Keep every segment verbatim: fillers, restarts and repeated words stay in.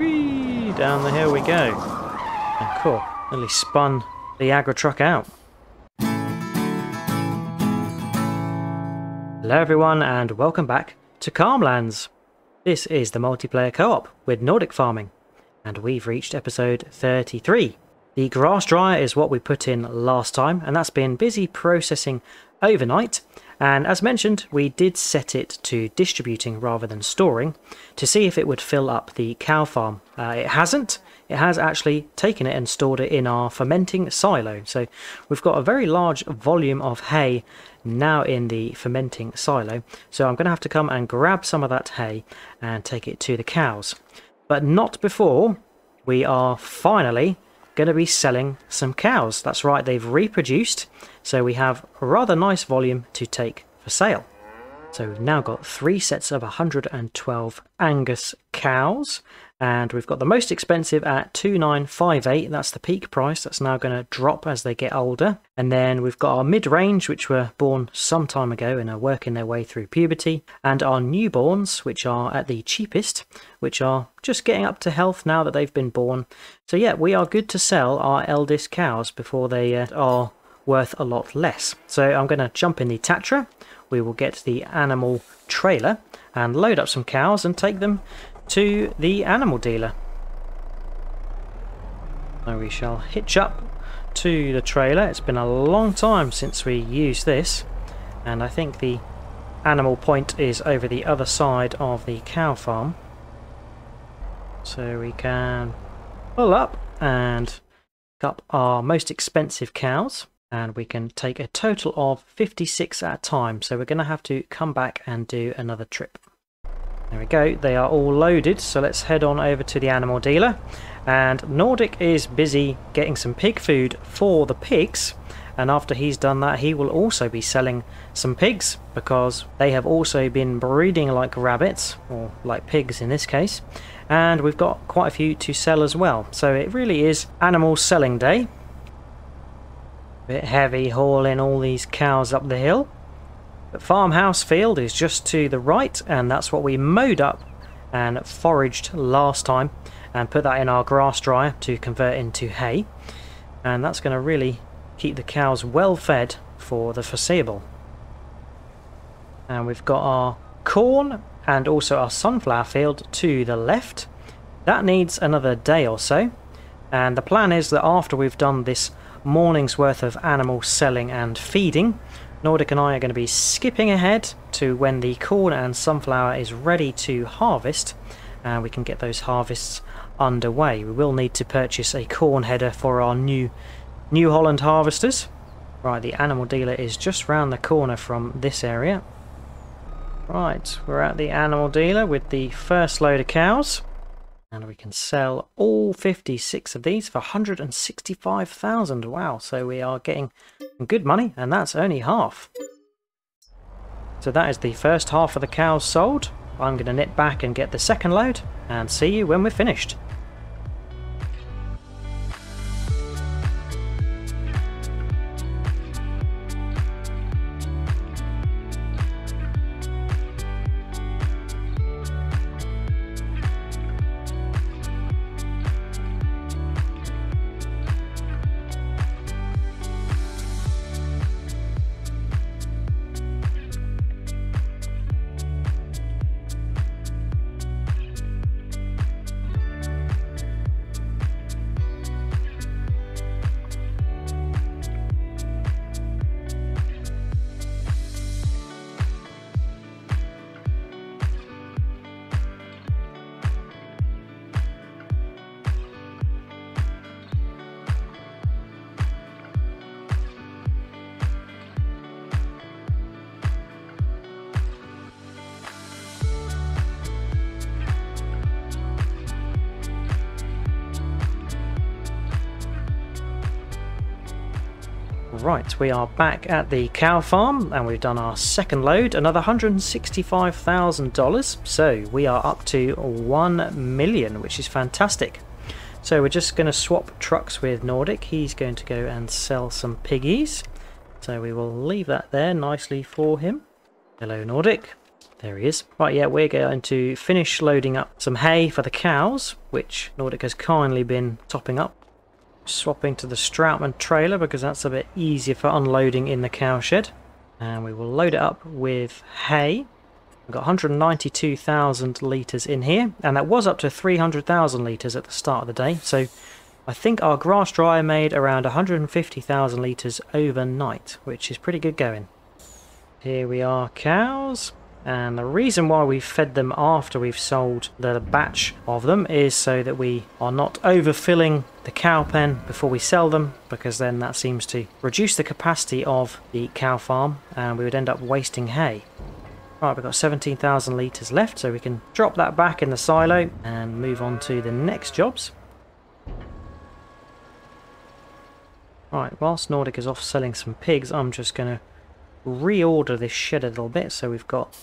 Whee! Down the hill we go. Oh, cool. Nearly spun the agri truck out. Hello everyone and welcome back to Calmlands. This is the multiplayer co-op with Nordic Farming and we've reached episode thirty-three. The grass dryer is what we put in last time and that's been busy processing overnight, and as mentioned we did set it to distributing rather than storing to see if it would fill up the cow farm. Uh, it hasn't. It has actually taken it and stored it in our fermenting silo, so we've got a very large volume of hay now in the fermenting silo, so I'm going to have to come and grab some of that hay and take it to the cows, but not before we are finally going to be selling some cows. That's right, they've reproduced, so we have a rather nice volume to take for sale. So we've now got three sets of one hundred and twelve Angus cows, and we've got the most expensive at two nine five eight. That's the peak price. That's now going to drop as they get older. And then we've got our mid-range, which were born some time ago and are working their way through puberty, and our newborns, which are at the cheapest, which are just getting up to health now that they've been born. So yeah, we are good to sell our eldest cows before they uh, are worth a lot less. So I'm going to jump in the Tatra. We will get the animal trailer and load up some cows and take them to the animal dealer. So we shall hitch up to the trailer. It's been a long time since we used this, and I think the animal point is over the other side of the cow farm. So we can pull up and pick up our most expensive cows. And we can take a total of fifty-six at a time, so we're going to have to come back and do another trip. There we go, they are all loaded, so let's head on over to the animal dealer. And Nordic is busy getting some pig food for the pigs, and after he's done that he will also be selling some pigs, because they have also been breeding like rabbits, or like pigs in this case, and we've got quite a few to sell as well. So it really is animal selling day. Bit heavy hauling all these cows up the hill. The farmhouse field is just to the right, and that's what we mowed up and foraged last time and put that in our grass dryer to convert into hay, and that's going to really keep the cows well fed for the foreseeable. And we've got our corn and also our sunflower field to the left. That needs another day or so, and the plan is that after we've done this morning's worth of animal selling and feeding, Nordic and I are going to be skipping ahead to when the corn and sunflower is ready to harvest, and we can get those harvests underway. We will need to purchase a corn header for our new New Holland harvesters. Right, the animal dealer is just round the corner from this area. Right, we're at the animal dealer with the first load of cows. And we can sell all fifty-six of these for one hundred and sixty-five thousand. Wow, so we are getting good money, and that's only half. So that is the first half of the cows sold. I'm going to nip back and get the second load, and see you when we're finished. Right, we are back at the cow farm and we've done our second load, another one hundred and sixty-five thousand dollars, so we are up to one million, which is fantastic. So we're just going to swap trucks with Nordic. He's going to go and sell some piggies, so we will leave that there nicely for him. Hello Nordic, There he is. Right, yeah, we're going to finish loading up some hay for the cows, which Nordic has kindly been topping up. Swapping to the Stroutman trailer because that's a bit easier for unloading in the cowshed. And we will load it up with hay. We've got one hundred ninety-two thousand litres in here, and that was up to three hundred thousand litres at the start of the day. So I think our grass dryer made around one hundred fifty thousand litres overnight, which is pretty good going. Here we are, cows. And the reason why we fed them after we've sold the batch of them is so that we are not overfilling the cow pen before we sell them, because then that seems to reduce the capacity of the cow farm and we would end up wasting hay. Right, we've got seventeen thousand litres left, so we can drop that back in the silo and move on to the next jobs. Right, whilst Nordic is off selling some pigs, I'm just going to reorder this shed a little bit, so we've got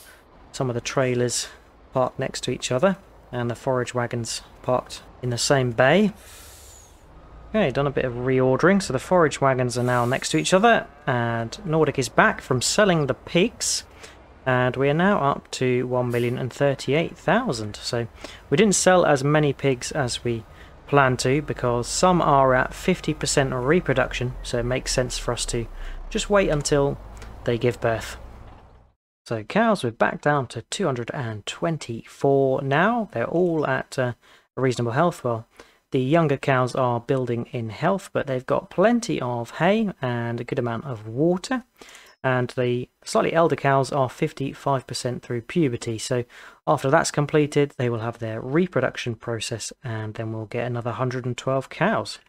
some of the trailers parked next to each other and the forage wagons parked in the same bay. Okay, done a bit of reordering, so the forage wagons are now next to each other, and Nordic is back from selling the pigs, and we are now up to one million thirty-eight thousand. So we didn't sell as many pigs as we plan to, because some are at fifty percent reproduction, so it makes sense for us to just wait until they give birth. So cows, we're back down to two hundred twenty-four now. They're all at uh, a reasonable health. Well, the younger cows are building in health, but they've got plenty of hay and a good amount of water. And the slightly elder cows are fifty-five percent through puberty. So after that's completed, they will have their reproduction process, and then we'll get another one hundred twelve cows.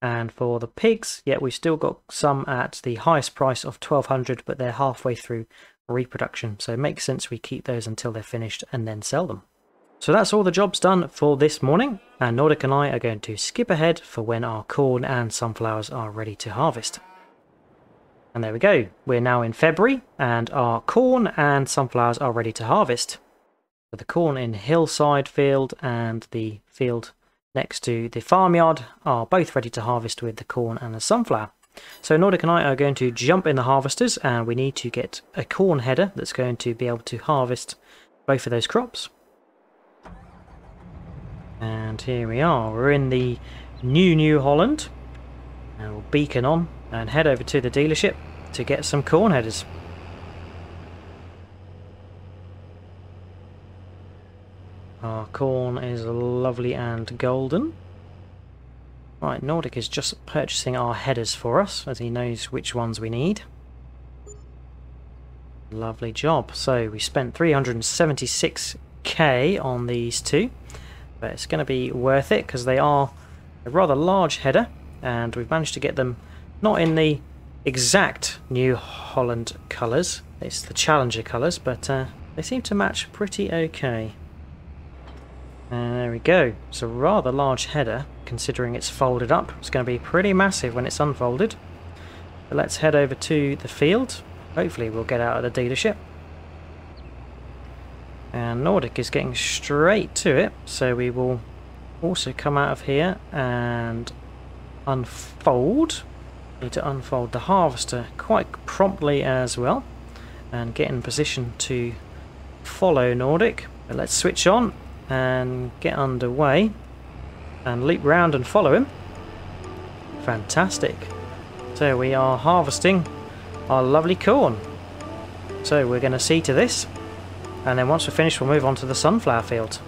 And for the pigs, yeah, we've still got some at the highest price of twelve hundred, but they're halfway through reproduction. So it makes sense we keep those until they're finished and then sell them. So that's all the jobs done for this morning. And Nordic and I are going to skip ahead for when our corn and sunflowers are ready to harvest. And there we go. We're now in February and our corn and sunflowers are ready to harvest. So the corn in Hillside Field and the field next to the farmyard are both ready to harvest with the corn and the sunflower. So Nordic and I are going to jump in the harvesters, and we need to get a corn header that's going to be able to harvest both of those crops. And here we are, we're in the new New Holland, and we'll beacon on and head over to the dealership to get some corn headers. Our corn is lovely and golden. Right, Nordic is just purchasing our headers for us, as he knows which ones we need. Lovely job. So we spent three hundred seventy-six K on these two, but it's going to be worth it because they are a rather large header, and we've managed to get them not in the exact New Holland colours, it's the Challenger colours, but uh, they seem to match pretty okay. And there we go. It's a rather large header, considering it's folded up. It's going to be pretty massive when it's unfolded. But let's head over to the field. Hopefully we'll get out of the dealership. And Nordic is getting straight to it, so we will also come out of here and unfold. We need to unfold the harvester quite promptly as well, and get in position to follow Nordic. But let's switch on and get underway and loop round and follow him. Fantastic. So we are harvesting our lovely corn, so we're going to see to this, and then once we're finished we'll move on to the sunflower field.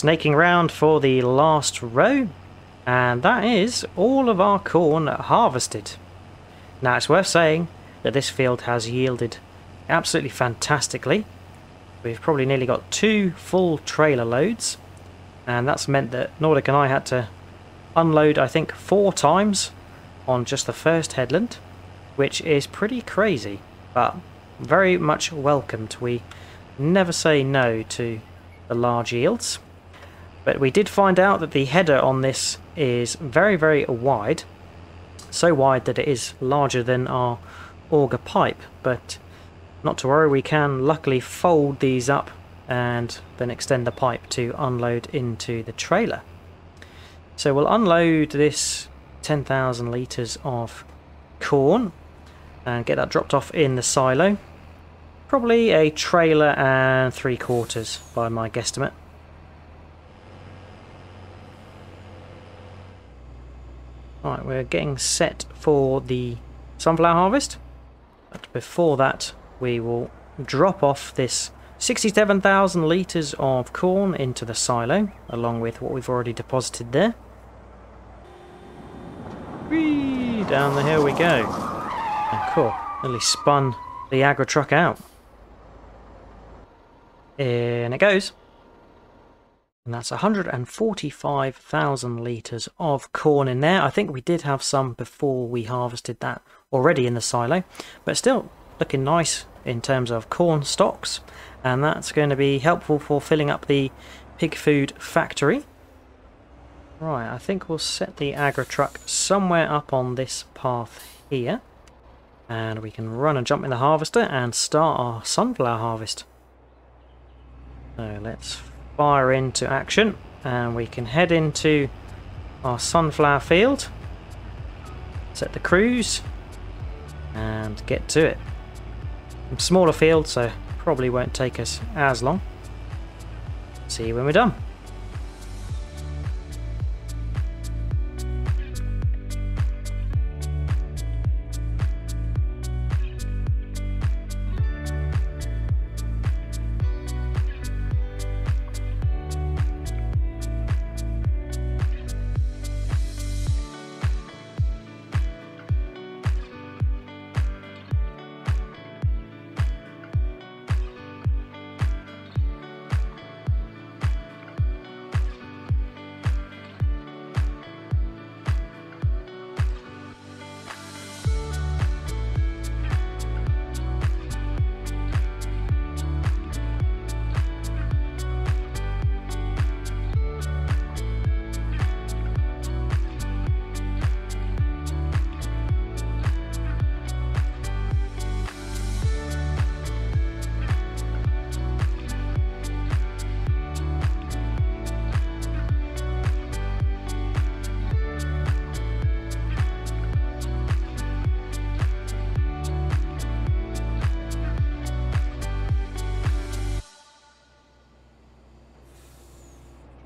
snaking round for the last row, and that is all of our corn harvested. Now, it's worth saying that this field has yielded absolutely fantastically. We've probably nearly got two full trailer loads, and that's meant that Nordic and I had to unload, I think, four times on just the first headland, which is pretty crazy, but very much welcomed. We never say no to the large yields. But we did find out that the header on this is very, very wide, so wide that it is larger than our auger pipe, but not to worry, we can luckily fold these up and then extend the pipe to unload into the trailer. So we'll unload this ten thousand litres of corn and get that dropped off in the silo. Probably a trailer and three quarters by my guesstimate. Alright, we're getting set for the sunflower harvest, but before that we will drop off this sixty-seven thousand litres of corn into the silo along with what we've already deposited there. Whee! Down the hill we go. And cool, nearly spun the agri truck out. In it goes. And that's one hundred forty-five thousand litres of corn in there. I think we did have some before we harvested that already in the silo, but still looking nice in terms of corn stocks, and that's going to be helpful for filling up the pig food factory. Right, I think we'll set the agri truck somewhere up on this path here, and we can run and jump in the harvester and start our sunflower harvest. So let's fire into action and we can head into our sunflower field, set the cruise and get to it. Smaller field, so probably won't take us as long. See you when we're done.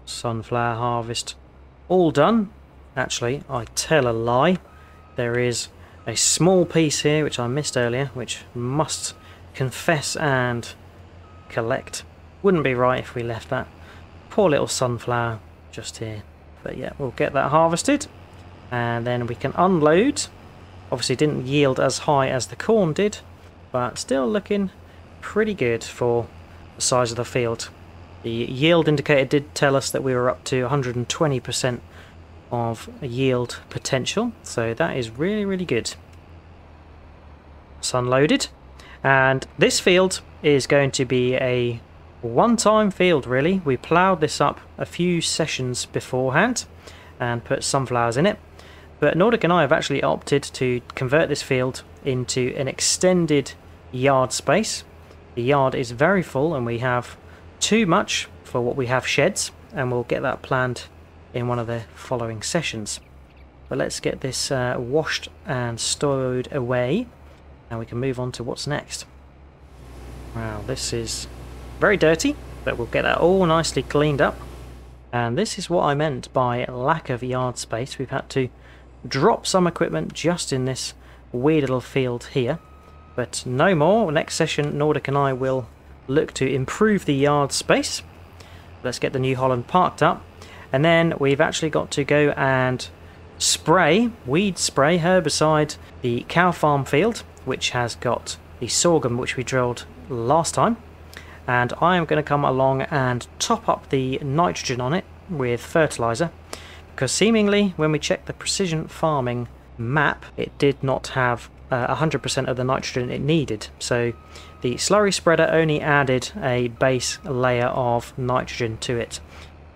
Sunflower harvest all done. Actually, I tell a lie. There is a small piece here which I missed earlier, which must confess and collect. Wouldn't be right if we left that poor little sunflower just here. But yeah, we'll get that harvested and then we can unload. Obviously didn't yield as high as the corn did, but still looking pretty good for the size of the field. The yield indicator did tell us that we were up to one hundred twenty percent of yield potential, so that is really, really good. It's unloaded, and this field is going to be a one-time field, really. We ploughed this up a few sessions beforehand and put sunflowers in it, but Nordic and I have actually opted to convert this field into an extended yard space. The yard is very full and we have too much for what we have sheds, and we'll get that planned in one of the following sessions. But let's get this uh, washed and stowed away and we can move on to what's next. Wow, this is very dirty, but we'll get that all nicely cleaned up. And this is what I meant by lack of yard space. We've had to drop some equipment just in this weird little field here, but no more. Next session Nordic and I will look to improve the yard space, Let's get the New Holland parked up. And then we've actually got to go and spray, weed spray, herbicide, the cow farm field, which has got the sorghum which we drilled last time. And I am going to come along and top up the nitrogen on it with fertilizer, because seemingly when we checked the precision farming map, it did not have uh, one hundred percent of the nitrogen it needed. So the slurry spreader only added a base layer of nitrogen to it,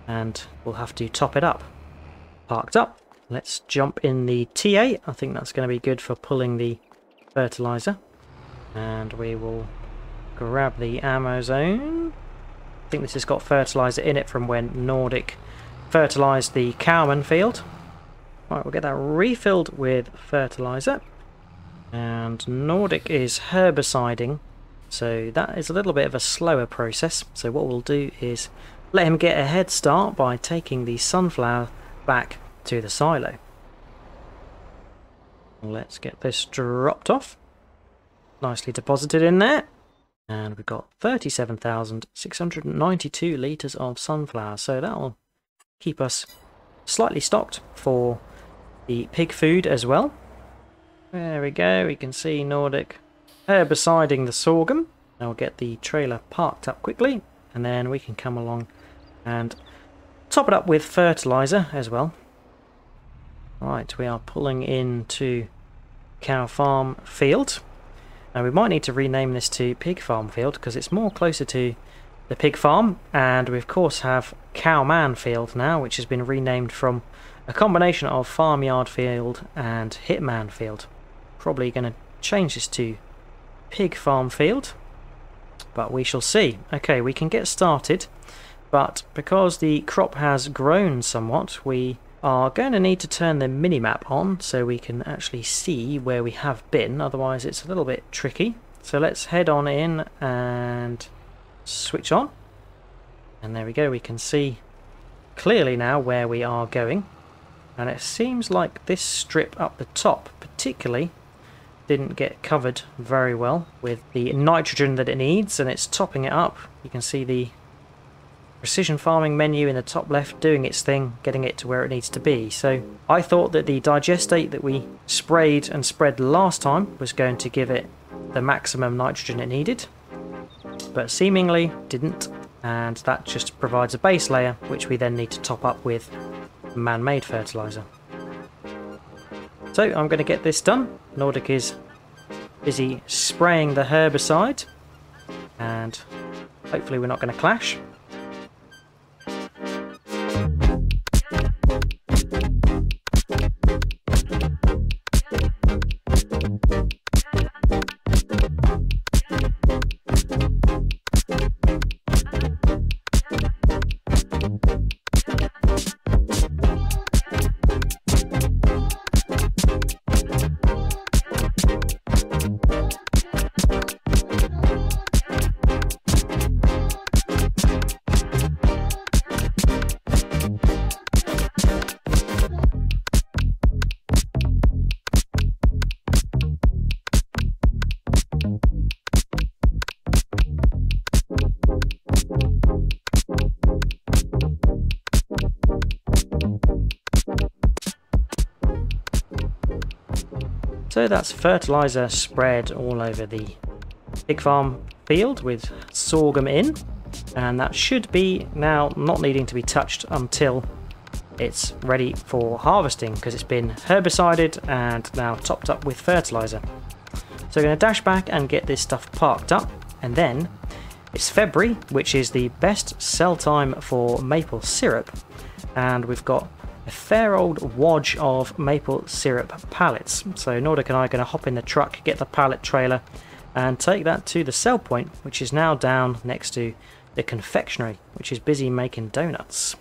and we'll have to top it up. Parked up, let's jump in the T eight. I think that's going to be good for pulling the fertilizer, and we will grab the Amazone. I think this has got fertilizer in it from when Nordic fertilized the Calmlands field. Right, we'll get that refilled with fertilizer. And Nordic is herbiciding, so that is a little bit of a slower process. So what we'll do is let him get a head start by taking the sunflower back to the silo. Let's get this dropped off. Nicely deposited in there. And we've got thirty-seven thousand six hundred ninety-two litres of sunflower, so that'll keep us slightly stocked for the pig food as well. There we go, we can see Nordic herbiciding the sorghum. I'll get the trailer parked up quickly, and then we can come along and top it up with fertiliser as well. Right, we are pulling into cow farm field. Now we might need to rename this to Pig Farm Field, because it's more closer to the pig farm, and we of course have Cowman Field now, which has been renamed from a combination of Farmyard Field and Hitman Field. Probably going to change this to Pig Farm Field, but we shall see. Okay, we can get started, but because the crop has grown somewhat, we are going to need to turn the minimap on so we can actually see where we have been, otherwise it's a little bit tricky. So let's head on in and switch on, and there we go, we can see clearly now where we are going. And it seems like this strip up the top particularly didn't get covered very well with the nitrogen that it needs, and it's topping it up. You can see the precision farming menu in the top left doing its thing, getting it to where it needs to be. So I thought that the digestate that we sprayed and spread last time was going to give it the maximum nitrogen it needed, but seemingly didn't, and that just provides a base layer which we then need to top up with man-made fertilizer. So I'm going to get this done. Nordic is busy spraying the herbicide, and hopefully we're not going to clash. So that's fertilizer spread all over the pig farm field with sorghum in, and that should be now not needing to be touched until it's ready for harvesting, because it's been herbicided and now topped up with fertilizer. So we're going to dash back and get this stuff parked up, and then it's February, which is the best sell time for maple syrup, and we've got a fair old wodge of maple syrup pallets. So Nordic and I are going to hop in the truck, get the pallet trailer, and take that to the sell point, which is now down next to the confectionery, which is busy making donuts.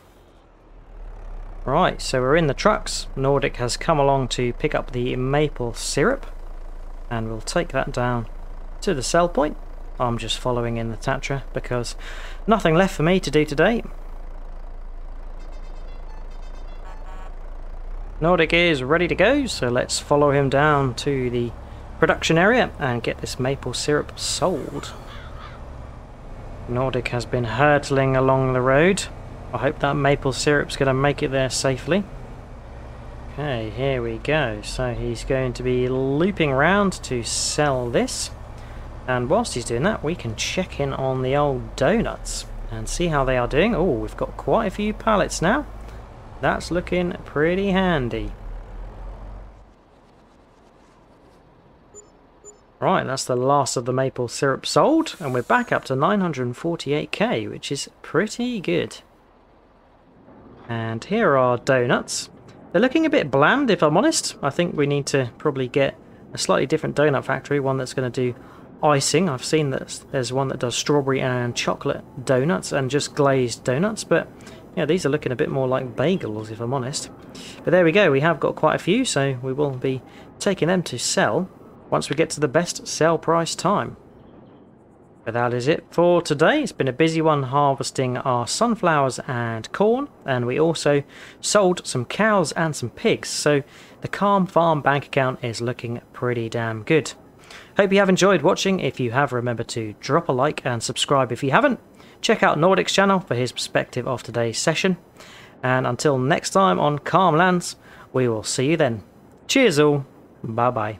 Right, so we're in the trucks. Nordic has come along to pick up the maple syrup, and we'll take that down to the sell point. I'm just following in the Tatra because nothing left for me to do today. Nordic is ready to go, so let's follow him down to the production area and get this maple syrup sold. Nordic has been hurtling along the road, I hope that maple syrup's going to make it there safely. Okay, here we go. So he's going to be looping round to sell this. And whilst he's doing that, we can check in on the old donuts and see how they are doing. Oh, we've got quite a few pallets now. That's looking pretty handy. Right, that's the last of the maple syrup sold, and we're back up to nine hundred forty-eight K, which is pretty good. And here are donuts. They're looking a bit bland, if I'm honest. I think we need to probably get a slightly different donut factory, one that's going to do icing. I've seen that there's one that does strawberry and chocolate donuts and just glazed donuts, but yeah, these are looking a bit more like bagels, if I'm honest. But there we go, we have got quite a few, so we will be taking them to sell once we get to the best sell price time. But that is it for today. It's been a busy one harvesting our sunflowers and corn, and we also sold some cows and some pigs, so the Calm Farm bank account is looking pretty damn good. Hope you have enjoyed watching. If you have, remember to drop a like and subscribe if you haven't. Check out Nordic's channel for his perspective of today's session. And until next time on Calmlands, we will see you then. Cheers all, bye bye.